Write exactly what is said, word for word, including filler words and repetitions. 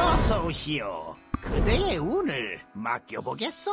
어서 오시오. 그대의 운을 맡겨보겠소?